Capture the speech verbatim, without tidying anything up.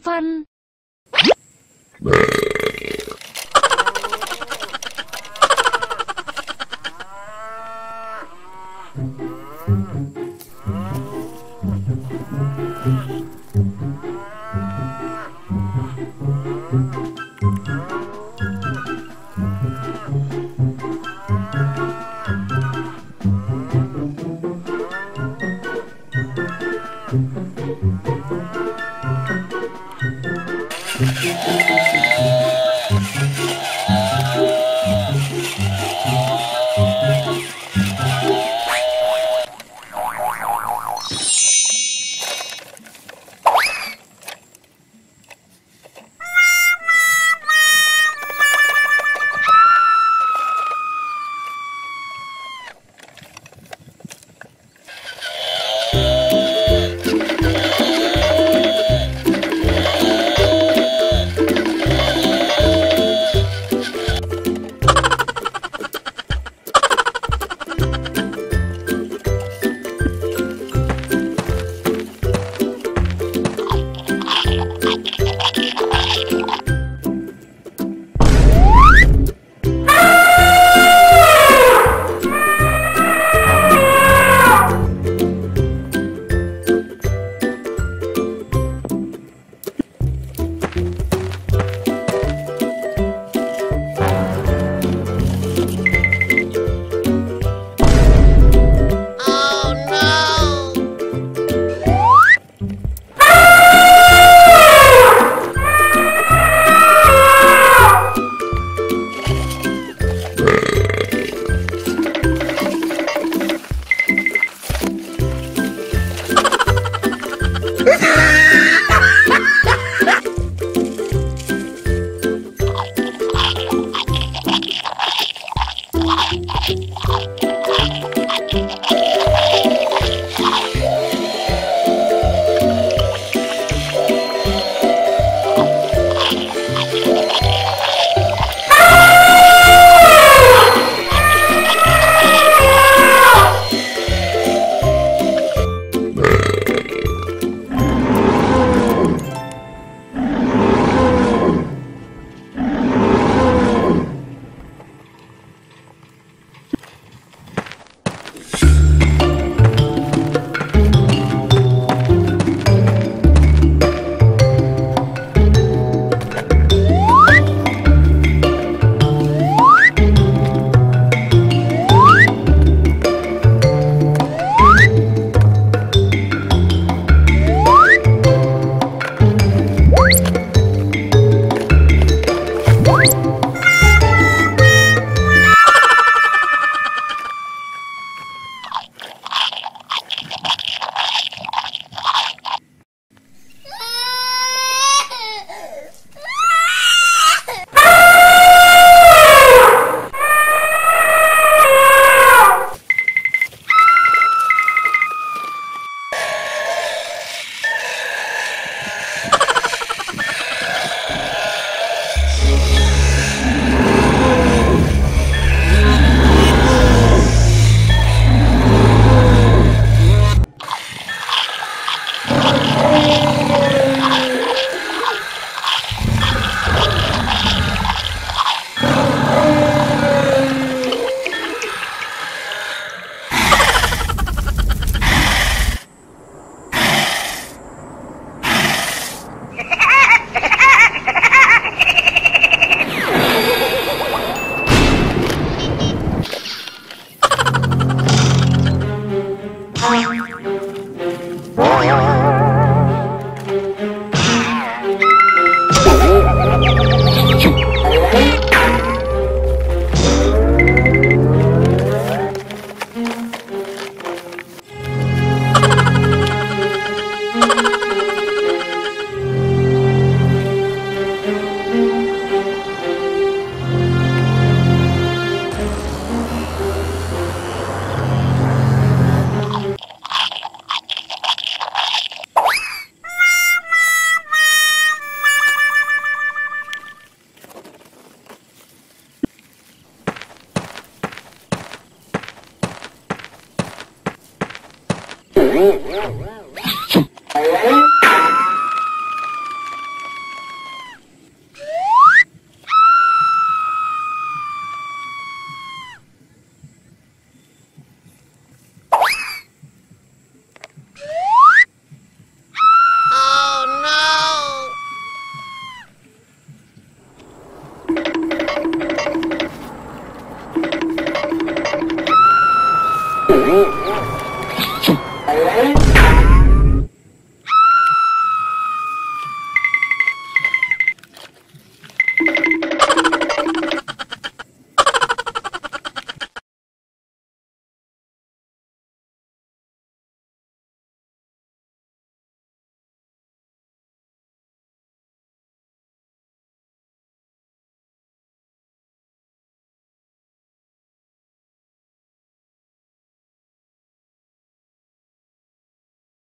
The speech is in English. Fun. Thank you.